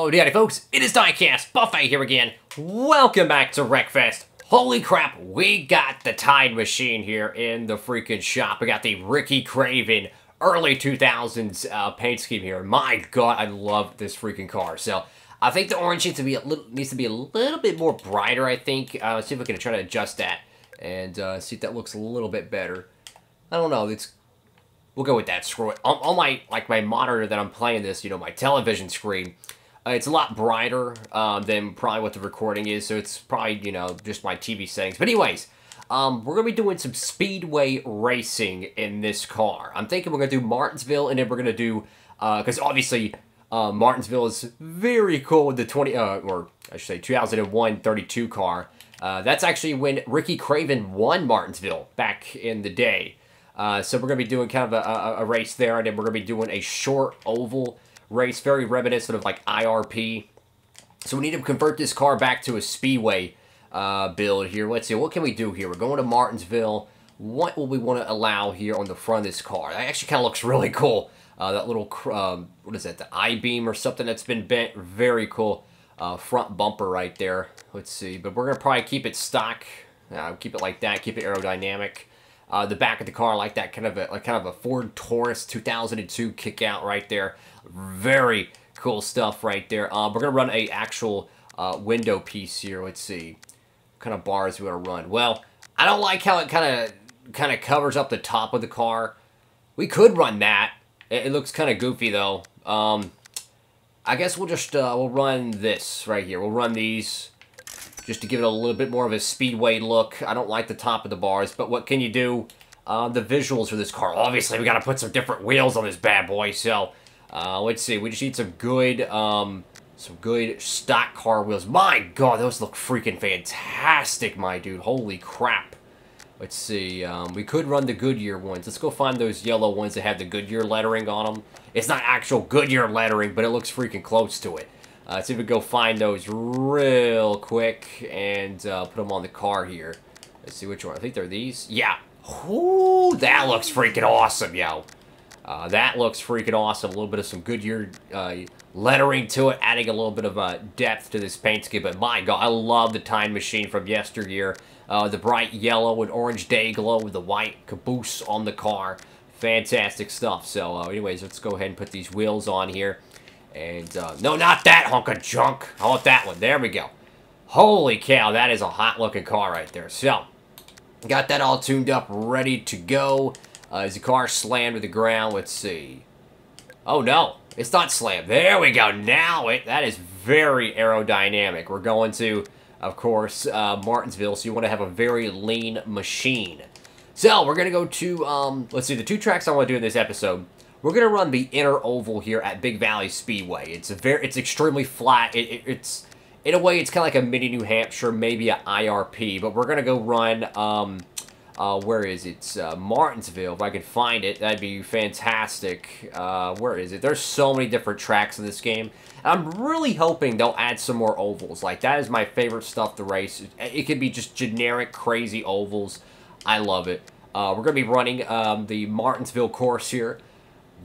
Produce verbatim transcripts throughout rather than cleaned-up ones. Hello, Daddy folks, it is Diecast Buffet here again. Welcome back to Wreckfest. Holy crap, we got the Tide Machine here in the freaking shop. We got the Ricky Craven early two thousands uh, paint scheme here. My God, I love this freaking car. So I think the orange needs to be a little, needs to be a little bit more brighter, I think. Uh, let's see if we can try to adjust that and uh, see if that looks a little bit better. I don't know, it's... We'll go with that. Screw it. On, on my like my monitor that I'm playing this, you know, my television screen, uh, it's a lot brighter um, than probably what the recording is. So it's probably, you know, just my T V settings. But anyways, um, we're gonna be doing some speedway racing in this car. I'm thinking we're gonna do Martinsville, and then we're gonna do because uh, obviously uh, Martinsville is very cool with the twenty uh, or I should say two thousand one thirty-two car. Uh, that's actually when Ricky Craven won Martinsville back in the day. Uh, so we're going to be doing kind of a, a, a race there, and then we're going to be doing a short oval race, very reminiscent of, like, I R P. So we need to convert this car back to a speedway uh, build here. Let's see, what can we do here? We're going to Martinsville. What will we want to allow here on the front of this car? That actually kind of looks really cool. Uh, that little, um, what is that, the I-beam or something that's been bent. Very cool uh, front bumper right there. Let's see, but we're going to probably keep it stock. Uh, keep it like that, keep it aerodynamic. Uh, the back of the car, like that kind of a like kind of a Ford Taurus two thousand two kickout right there. Very cool stuff right there. Uh, we're gonna run a actual uh, window piece here. Let's see, what kind of bars we want to run. Well, I don't like how it kind of kind of covers up the top of the car. We could run that. It, it looks kind of goofy though. Um, I guess we'll just uh, we'll run this right here. We'll run these. Just to give it a little bit more of a speedway look. I don't like the top of the bars, but what can you do? Uh, the visuals for this car. Obviously, we got to put some different wheels on this bad boy. So, uh, let's see. We just need some good, um, some good stock car wheels. My God, those look freaking fantastic, my dude. Holy crap. Let's see. Um, we could run the Goodyear ones. Let's go find those yellow ones that have the Goodyear lettering on them. It's not actual Goodyear lettering, but it looks freaking close to it. Uh, let's see if we go find those real quick and uh, put them on the car here. Let's see which one. I think they're these. Yeah. Ooh, that looks freaking awesome, yo. Uh, that looks freaking awesome. A little bit of some Goodyear uh, lettering to it, adding a little bit of uh, depth to this paint scheme. But my God, I love the Time Machine from yesteryear. Uh, the bright yellow and orange day glow with the white caboose on the car. Fantastic stuff. So uh, anyways, let's go ahead and put these wheels on here. And, uh, no, not that hunk of junk. How about that one? There we go. Holy cow, that is a hot-looking car right there. So, got that all tuned up, ready to go. Uh, is the car slammed to the ground? Let's see. Oh, no. It's not slammed. There we go. Now, it that is very aerodynamic. We're going to, of course, uh, Martinsville, so you want to have a very lean machine. So, we're going to go to, um, let's see, the two tracks I want to do in this episode. We're gonna run the inner oval here at Big Valley Speedway. It's a very, it's extremely flat. It, it, it's, in a way, it's kind of like a mini New Hampshire, maybe an I R P. But we're gonna go run, um, uh, where is it? It's, uh, Martinsville. If I can find it, that'd be fantastic. Uh, where is it? There's so many different tracks in this game. I'm really hoping they'll add some more ovals. Like that is my favorite stuff to race. It, it could be just generic crazy ovals. I love it. Uh, we're gonna be running um, the Martinsville course here.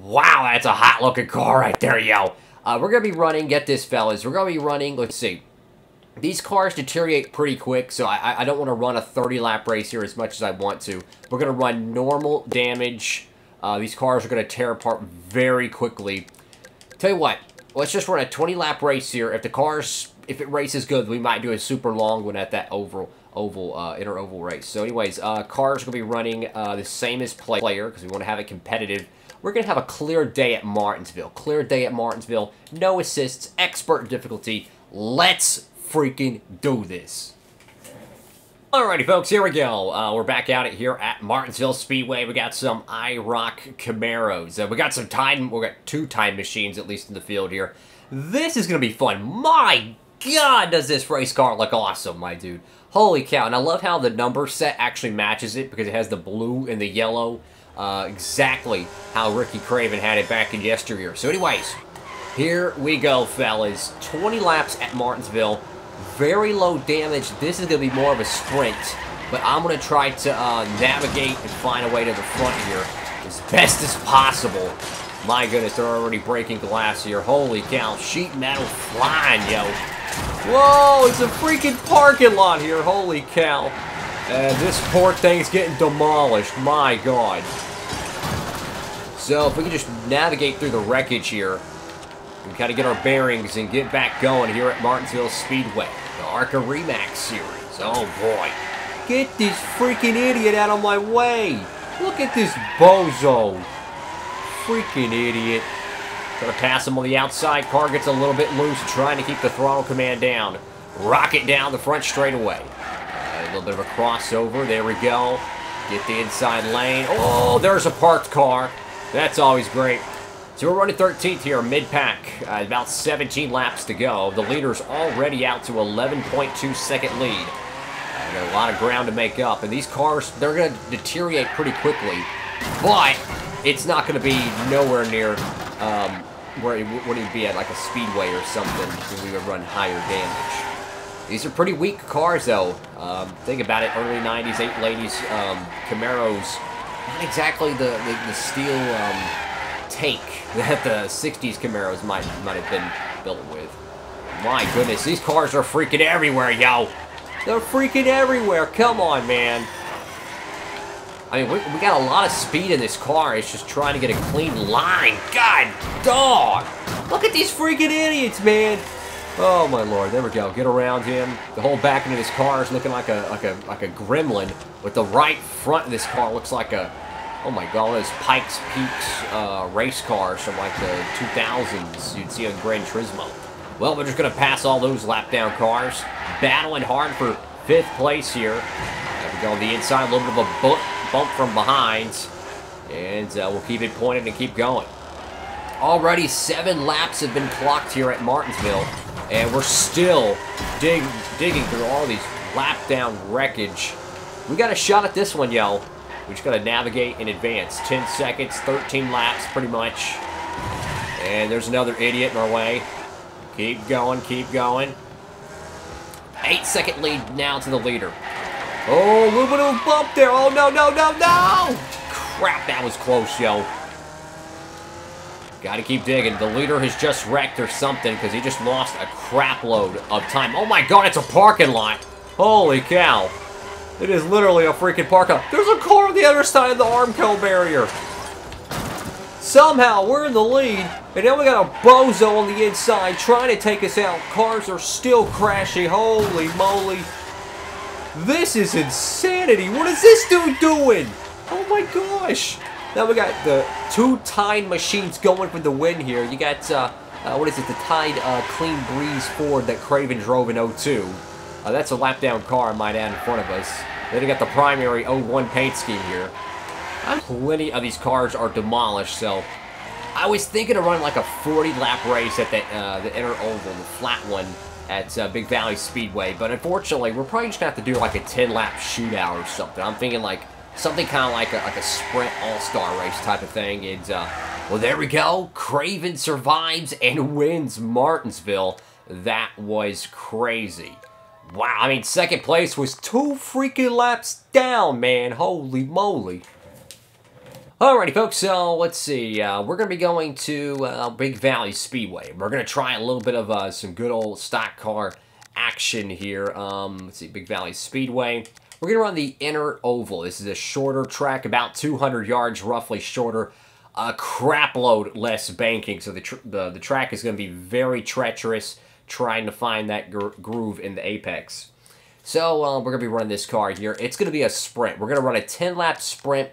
Wow, that's a hot-looking car right there, yo. Uh, we're going to be running, get this, fellas. We're going to be running, let's see. These cars deteriorate pretty quick, so I, I don't want to run a thirty-lap race here as much as I want to. We're going to run normal damage. Uh, these cars are going to tear apart very quickly. Tell you what, let's just run a twenty-lap race here. If the cars, if it races good, we might do a super long one at that oval, oval uh, inner oval race. So anyways, uh, cars are going to be running uh, the same as player, because we want to have it competitive. We're going to have a clear day at Martinsville. Clear day at Martinsville. No assists. Expert difficulty. Let's freaking do this. Alrighty, folks. Here we go. Uh, we're back out here at Martinsville Speedway. We got some I R O C Camaros. Uh, we got some time. We got two time machines, at least in the field here. This is going to be fun. My God, does this race car look awesome, my dude. Holy cow. And I love how the number set actually matches it because it has the blue and the yellow. Uh, exactly how Ricky Craven had it back in yesteryear. So anyways, here we go, fellas. twenty laps at Martinsville. Very low damage. This is going to be more of a sprint, but I'm going to try to uh, navigate and find a way to the front here as best as possible. My goodness, they're already breaking glass here. Holy cow, sheet metal flying, yo. Whoa, it's a freaking parking lot here. Holy cow. And this poor thing's getting demolished. My God. So if we can just navigate through the wreckage here, we gotta get our bearings and get back going here at Martinsville Speedway. The Arca Remax series. Oh boy. Get this freaking idiot out of my way. Look at this bozo. Freaking idiot. Gonna pass him on the outside. Car gets a little bit loose, trying to keep the throttle command down. Rocket down the front straightaway. Uh, a little bit of a crossover. There we go. Get the inside lane. Oh, there's a parked car. That's always great. So we're running thirteenth here, mid-pack. Uh, about seventeen laps to go. The leader's already out to eleven point two second lead. Uh, a lot of ground to make up. And these cars, they're gonna deteriorate pretty quickly. But it's not going to be nowhere near um, where it would be at, like a speedway or something, because we would run higher damage. These are pretty weak cars, though. Um, think about it, early nineties, late eighties um, Camaros. Not exactly the, the, the steel um, tank that the sixties Camaros might, might have been built with. My goodness, these cars are freaking everywhere, yo! They're freaking everywhere! Come on, man! I mean, we, we got a lot of speed in this car. It's just trying to get a clean line. God dog! Look at these freaking idiots, man! Oh my Lord! There we go. Get around him. The whole back end of this car is looking like a like a like a gremlin. With the right front of this car looks like a, oh my God, those Pikes Peaks uh, race cars from like the two thousands you'd see on Gran Turismo. Well, we're just gonna pass all those lap down cars, battling hard for fifth place here. There we go. On the inside, a little bit of a book. Bump from behind, and uh, we'll keep it pointed and keep going. Already seven laps have been clocked here at Martinsville, and we're still dig digging through all these lap-down wreckage. We got a shot at this one, yo. We just got to navigate in advance. ten seconds, thirteen laps, pretty much. And there's another idiot in our way. Keep going, keep going. eight second lead now to the leader. Oh, a little bit of a bump there. Oh, no, no, no, no! Crap, that was close, yo. Gotta keep digging. The leader has just wrecked or something because he just lost a crap load of time. Oh, my God, it's a parking lot. Holy cow. It is literally a freaking parking lot. There's a car on the other side of the Armco barrier. Somehow, we're in the lead, and now we got a bozo on the inside trying to take us out. Cars are still crashing. Holy moly. This is insanity. What is this dude doing? Oh my gosh. Now we got the two Tide Machines going for the win here. You got, uh, uh, what is it, the Tide uh, Clean Breeze Ford that Craven drove in oh two. Uh, that's a lap-down car, I might add, in front of us. Then you got the primary oh one paint scheme here. Plenty of these cars are demolished, so I was thinking of running like a forty lap race at the, uh, the inner oval, the flat one, at uh, Big Valley Speedway, but unfortunately, we're probably just gonna have to do like a ten lap shootout or something. I'm thinking like something kind of like a, like a sprint all-star race type of thing. And uh, well, there we go. Craven survives and wins Martinsville. That was crazy. Wow, I mean, second place was two freaking laps down, man. Holy moly. Alrighty, folks, so let's see. Uh, we're going to be going to uh, Big Valley Speedway. We're going to try a little bit of uh, some good old stock car action here. Um, let's see, Big Valley Speedway. We're going to run the inner oval. This is a shorter track, about two hundred yards roughly shorter. A crap load less banking, so the, tr the, the track is going to be very treacherous trying to find that gr groove in the apex. So uh, we're going to be running this car here. It's going to be a sprint. We're going to run a ten lap sprint.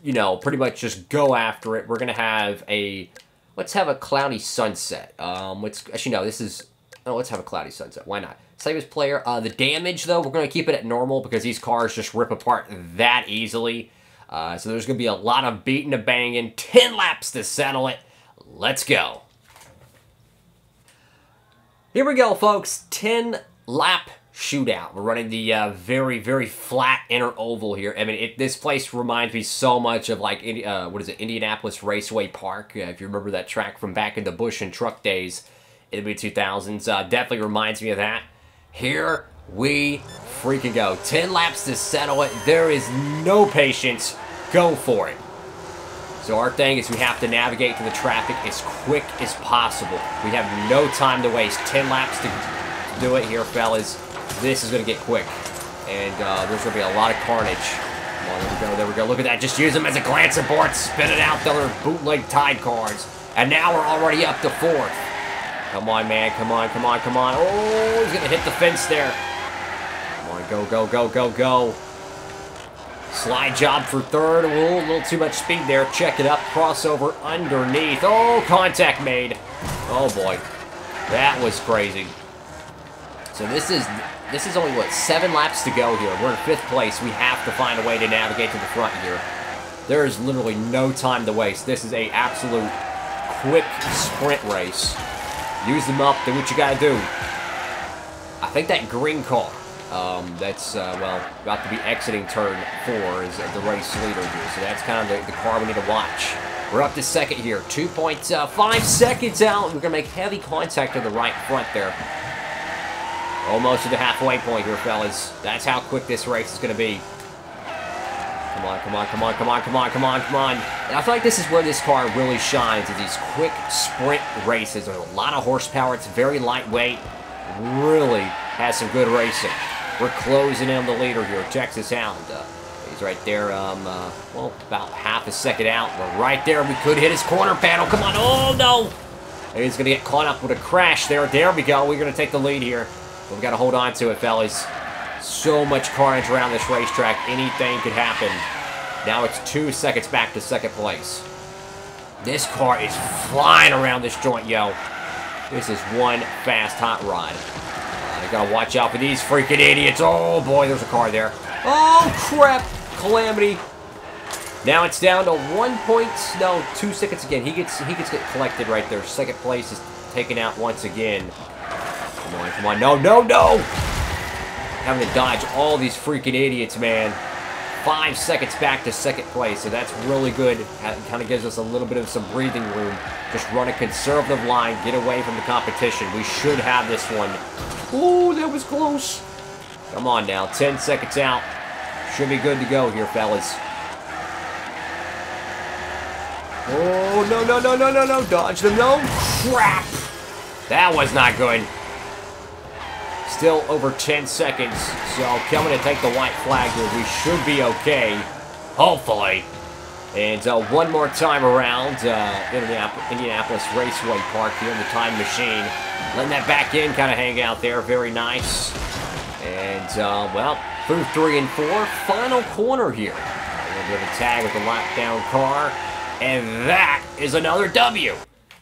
You know, pretty much just go after it. We're going to have a, let's have a cloudy sunset. Um, let's, actually, no, this is, oh, let's have a cloudy sunset. Why not? Save as player. Uh, the damage, though, we're going to keep it at normal because these cars just rip apart that easily. Uh, so there's going to be a lot of beating and banging. Ten laps to settle it. Let's go. Here we go, folks. ten lap shootout. We're running the uh, very, very flat inner oval here. I mean, it, this place reminds me so much of like, uh, what is it, Indianapolis Raceway Park. Uh, if you remember that track from back in the bush and truck days in the mid two thousands, uh, definitely reminds me of that. Here we freaking go. ten laps to settle it. There is no patience. Go for it. So our thing is we have to navigate through the traffic as quick as possible. We have no time to waste. ten laps to do it here, fellas. This is going to get quick. And uh, there's going to be a lot of carnage. Come on, there we go, there we go. Look at that. Just use them as a glancer board. Spin it out. The other bootleg Tide cards. And now we're already up to fourth. Come on, man. Come on, come on, come on. Oh, he's going to hit the fence there. Come on, go, go, go, go, go. Slide job for third. Ooh, a little too much speed there. Check it up. Crossover underneath. Oh, contact made. Oh, boy. That was crazy. So this is this is only, what, seven laps to go here. We're in fifth place. We have to find a way to navigate to the front here. There is literally no time to waste. This is a absolute quick sprint race. Use them up. Do what you got to do. I think that green car. Um, that's, uh, well, about to be exiting turn four is the race leader here. So that's kind of the, the car we need to watch. We're up to second here. two point five seconds out. We're going to make heavy contact to the right front there. Almost to the halfway point here, fellas. That's how quick this race is going to be. Come on, come on, come on, come on, come on, come on, come on. And I feel like this is where this car really shines, is these quick sprint races. There's a lot of horsepower. It's very lightweight. Really has some good racing. We're closing in on the leader here, Texas Hound. Uh, he's right there, um, uh, well, about half a second out. We're right there. We could hit his corner panel. Come on. Oh, no. And he's going to get caught up with a crash there. There we go. We're going to take the lead here. But we've got to hold on to it, fellas. So much carnage around this racetrack. Anything could happen. Now it's two seconds back to second place. This car is flying around this joint, yo. This is one fast hot rod. You gotta watch out for these freaking idiots. Oh, boy, there's a car there. Oh, crap. Calamity. Now it's down to one point. No, two seconds again. He gets he gets collected right there. Second place is taken out once again. Come on, come on. No, no, no. Having to dodge all these freaking idiots, man. Five seconds back to second place, so that's really good. It kind of gives us a little bit of some breathing room. Just run a conservative line. Get away from the competition. We should have this one. Ooh, that was close. Come on now. Ten seconds out. Should be good to go here, fellas. Oh, no, no, no, no, no, no. Dodge them. No. Crap. That was not good. Still over ten seconds. So coming to take the white flag here. We should be okay. Hopefully. And uh, one more time around uh, Indianapolis, Indianapolis Raceway Park here in the Tide Machine. Letting that back end kind of hang out there. Very nice. And, uh, well, through three and four. Final corner here. A little bit of a tag with the lockdown car. And that is another W.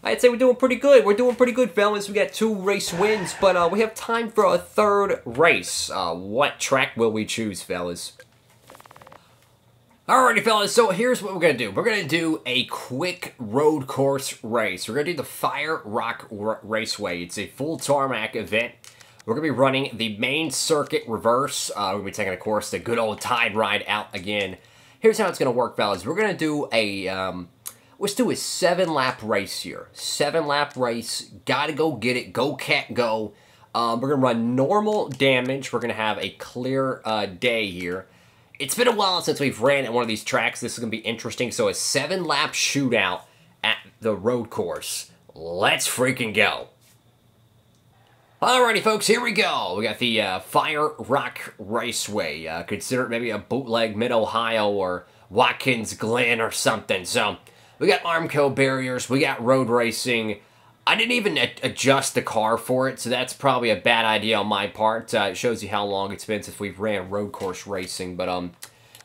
I'd say we're doing pretty good. We're doing pretty good, fellas. We got two race wins, but uh, we have time for a third race. Uh, what track will we choose, fellas? Alrighty, fellas, so here's what we're going to do. We're going to do a quick road course race. We're going to do the Fire Rock Raceway. It's a full tarmac event. We're going to be running the main circuit reverse. Uh, we're going to be taking, of course, the good old Tide ride out again. Here's how it's going to work, fellas. We're going to do a, um, let's do a seven-lap race here. Seven-lap race. Gotta go get it. Go, cat, go. Um, we're going to run normal damage. We're going to have a clear uh, day here. It's been a while since we've ran at one of these tracks. This is going to be interesting. So a seven-lap shootout at the road course. Let's freaking go. Alrighty, folks, here we go. We got the uh, Fire Rock Raceway. Uh, consider it maybe a bootleg Mid-Ohio or Watkins Glen or something. So we got Armco barriers. We got road racing. I didn't even adjust the car for it, so that's probably a bad idea on my part. Uh, it shows you how long it's been since we've ran road course racing, but um,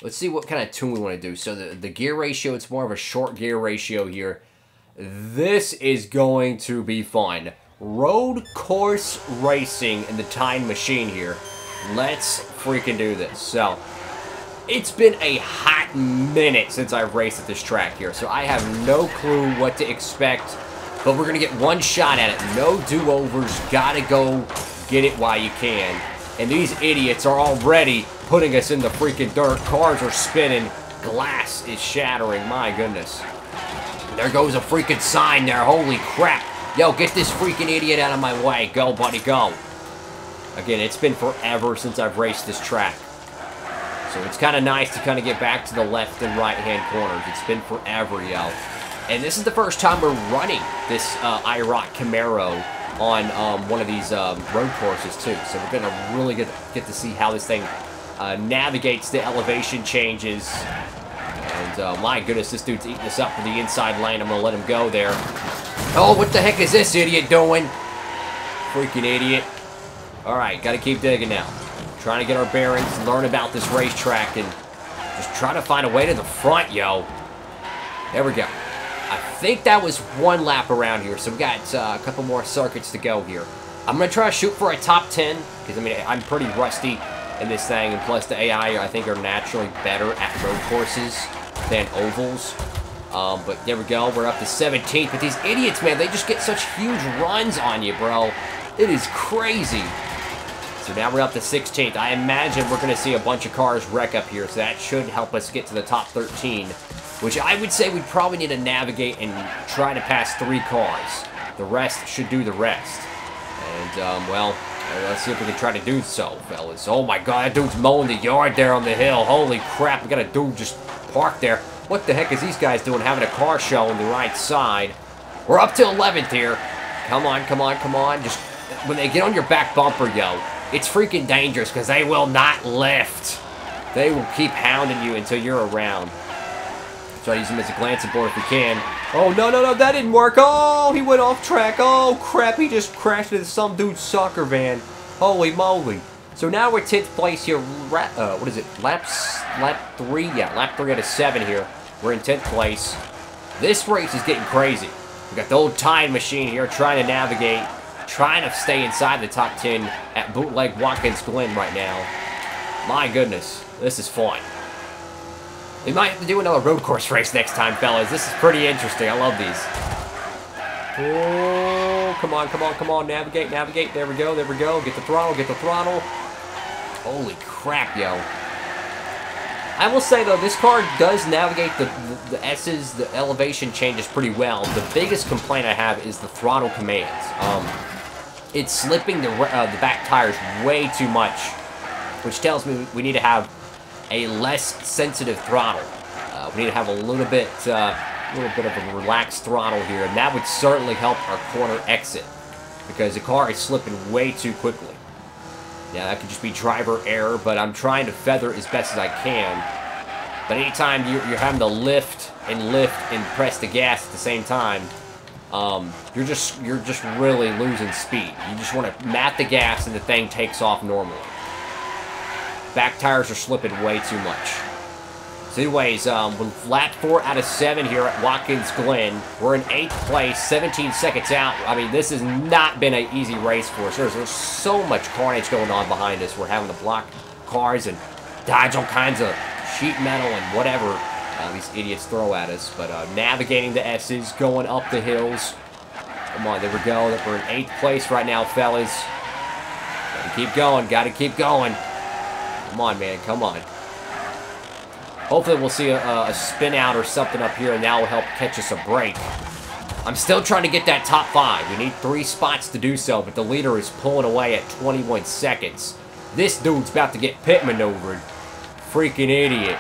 let's see what kind of tune we want to do. So the, the gear ratio, it's more of a short gear ratio here. This is going to be fun. Road course racing in the Tide Machine here. Let's freaking do this. So it's been a hot minute since I've raced at this track here, so I have no clue what to expect. But we're going to get one shot at it. No do-overs. Got to go get it while you can. And these idiots are already putting us in the freaking dirt. Cars are spinning. Glass is shattering. My goodness. There goes a freaking sign there. Holy crap. Yo, get this freaking idiot out of my way. Go, buddy, go. Again, it's been forever since I've raced this track. So it's kind of nice to kind of get back to the left and right-hand corners. It's been forever, y'all. And this is the first time we're running this uh, IROC Camaro on um, one of these um, road courses, too. So we're going to really get, get to see how this thing uh, navigates the elevation changes. And uh, my goodness, this dude's eating us up for the inside lane. I'm going to let him go there. Oh, what the heck is this idiot doing? Freaking idiot. All right, got to keep digging now. Trying to get our bearings, learn about this racetrack, and just try to find a way to the front, yo. There we go. I think that was one lap around here, so we got uh, a couple more circuits to go here. I'm going to try to shoot for a top ten, because, I mean, I'm pretty rusty in this thing, and plus the A I, I think, are naturally better at road courses than ovals. Um, but there we go. We're up to seventeenth. But these idiots, man, they just get such huge runs on you, bro. It is crazy. So now we're up to sixteenth. I imagine we're going to see a bunch of cars wreck up here, so that should help us get to the top thirteen, which I would say we probably need to navigate and try to pass three cars. The rest should do the rest. And, um, well, let's see if we can try to do so, fellas. Oh, my God, that dude's mowing the yard there on the hill. Holy crap, we got a dude just parked there. What the heck is these guys doing having a car show on the right side? We're up to eleventh here. Come on, come on, come on. Just when they get on your back bumper, yo, it's freaking dangerous because they will not lift. They will keep hounding you until you're around. Try to use him as a glancing board if we can. Oh, no, no, no, that didn't work. Oh, he went off track. Oh, crap, he just crashed into some dude's soccer van. Holy moly. So now we're tenth place here. Uh, what is it? Laps, lap three? Yeah, lap three out of seven here. We're in tenth place. This race is getting crazy. We got the old Tide Machine here trying to navigate. Trying to stay inside the top ten at Bootleg Watkins Glen right now. My goodness, this is fun. We might have to do another road course race next time, fellas. This is pretty interesting. I love these. Oh, come on, come on, come on. Navigate, navigate. There we go, there we go. Get the throttle, get the throttle. Holy crap, yo. I will say, though, this car does navigate the, the, the S's, the elevation changes pretty well. The biggest complaint I have is the throttle commands. Um... It's slipping the, uh, the back tires way too much, which tells me we need to have a less sensitive throttle. Uh, we need to have a little bit, uh, little bit of a relaxed throttle here, and that would certainly help our corner exit because the car is slipping way too quickly. Now, that could just be driver error, but I'm trying to feather as best as I can. But anytime you're, you're having to lift and lift and press the gas at the same time, Um, you're just you're just really losing speed. You just want to mat the gas and the thing takes off normally. Back tires are slipping way too much. So anyways, um, with lap four out of seven here at Watkins Glen, we're in eighth place, seventeen seconds out. I mean, this has not been an easy race for us. There's, there's so much carnage going on behind us. We're having to block cars and dodge all kinds of sheet metal and whatever Uh, these idiots throw at us, but uh, navigating the S's, going up the hills. Come on, there we go. We're in eighth place right now, fellas. Gotta keep going, gotta keep going. Come on, man, come on. Hopefully we'll see a, a spin out or something up here, and that will help catch us a break. I'm still trying to get that top five. We need three spots to do so, but the leader is pulling away at twenty-one seconds. This dude's about to get pit maneuvered. Freaking idiot.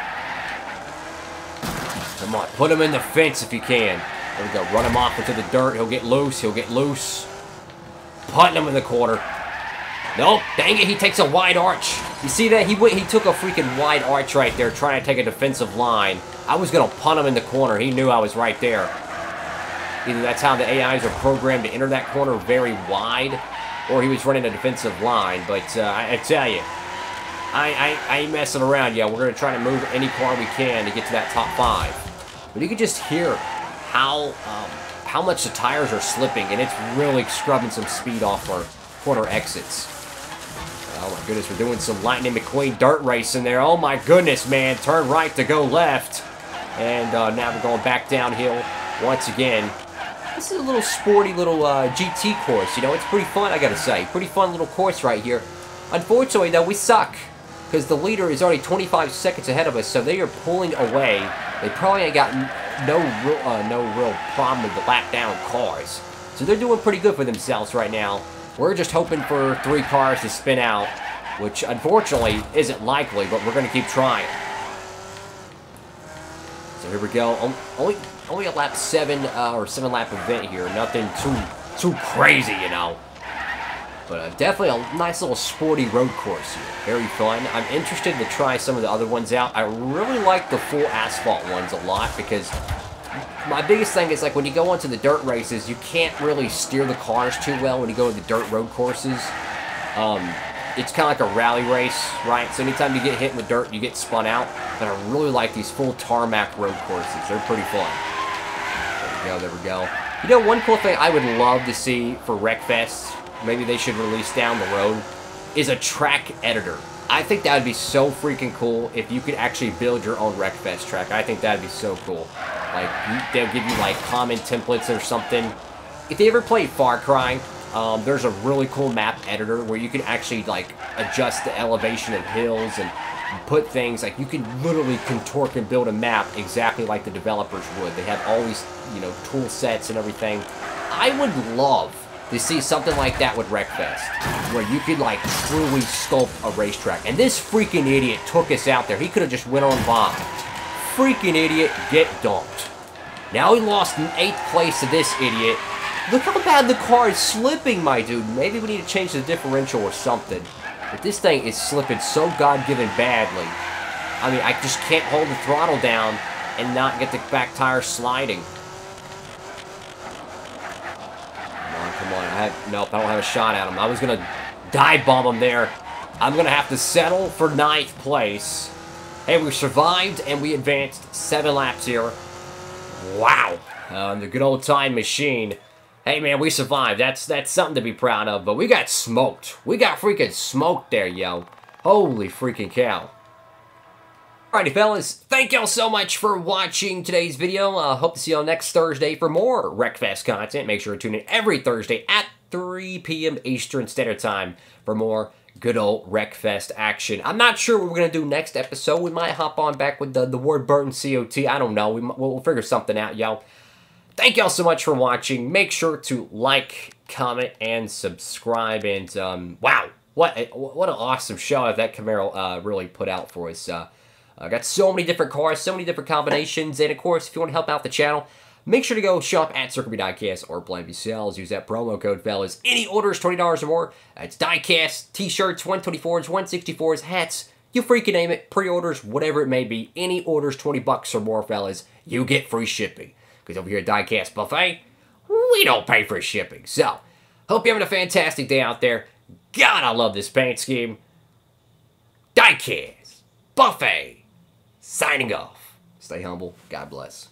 Come on, put him in the fence if you can. There we go, run him off into the dirt. He'll get loose, he'll get loose. Putting him in the corner. Nope, dang it, he takes a wide arch. You see that? He went, he took a freaking wide arch right there, trying to take a defensive line. I was going to punt him in the corner. He knew I was right there. Either that's how the A Is are programmed to enter that corner very wide, or he was running a defensive line. But uh, I, I tell you, I, I, I ain't messing around. Yeah, we're going to try to move any car we can to get to that top five. But you can just hear how um, how much the tires are slipping, and it's really scrubbing some speed off our corner exits. Oh my goodness, we're doing some Lightning McQueen dirt racing there. Oh my goodness, man. Turn right to go left. And uh, now we're going back downhill once again. This is a little sporty little uh, G T course. You know, it's pretty fun, I gotta say. Pretty fun little course right here. Unfortunately, though, we suck, because the leader is already twenty-five seconds ahead of us, so they are pulling away. They probably ain't got no real, uh, no real problem with the lap-down cars. So they're doing pretty good for themselves right now. We're just hoping for three cars to spin out, which unfortunately isn't likely, but we're going to keep trying. So here we go. Only only a lap seven uh, or seven lap event here. Nothing too too crazy, you know. But uh, definitely a nice little sporty road course here. Very fun. I'm interested to try some of the other ones out. I really like the full asphalt ones a lot because my biggest thing is, like, when you go onto the dirt races, you can't really steer the cars too well when you go to the dirt road courses. Um, it's kind of like a rally race, right? So anytime you get hit with dirt, you get spun out. But I really like these full tarmac road courses. They're pretty fun. There we go, there we go. You know, one cool thing I would love to see for Wreckfest, maybe they should release down the road, is a track editor. I think that would be so freaking cool if you could actually build your own Wreckfest track. I think that would be so cool. Like, they'll give you, like, common templates or something. If you ever played Far Cry, um, there's a really cool map editor where you can actually, like, adjust the elevation of hills and put things, like, you can literally contort and build a map exactly like the developers would. They have all these, you know, tool sets and everything. I would love to see something like that with Wreckfest, where you could, like, truly sculpt a racetrack. And this freaking idiot took us out there. He could have just went on by. Freaking idiot, get dumped. Now he lost in eighth place to this idiot. Look how bad the car is slipping, my dude. Maybe we need to change the differential or something. But this thing is slipping so God-given badly. I mean, I just can't hold the throttle down and not get the back tire sliding. Come on, I have, nope, I don't have a shot at him. I was going to dive bomb him there. I'm going to have to settle for ninth place. Hey, we survived and we advanced seven laps here. Wow. Um, the good old Tide Machine. Hey, man, we survived. That's that's something to be proud of, but we got smoked. We got freaking smoked there, yo. Holy freaking cow. Alrighty, fellas, thank y'all so much for watching today's video. I uh, hope to see y'all next Thursday for more Wreckfest content. Make sure to tune in every Thursday at three P M Eastern Standard Time for more good old Wreckfest action. I'm not sure what we're going to do next episode. We might hop on back with the, the Ward Burton C O T. I don't know. We, we'll, we'll figure something out, y'all. Thank y'all so much for watching. Make sure to like, comment, and subscribe. And, um, wow, what, a, what an awesome show that Camaro uh, really put out for us. Uh, I got so many different cars, so many different combinations, and of course, if you want to help out the channel, make sure to go shop at Circle B Diecast or Blam V Sells. Use that promo code, fellas. Any orders, twenty dollars or more, it's Diecast, t-shirts, one twenty-fours, one sixty-fours, hats, you freaking name it, pre-orders, whatever it may be. Any orders, twenty bucks or more, fellas, you get free shipping. Because over here at Diecast Buffet, we don't pay for shipping. So, hope you're having a fantastic day out there. God, I love this paint scheme. Diecast Buffet. Signing off. Stay humble. God bless.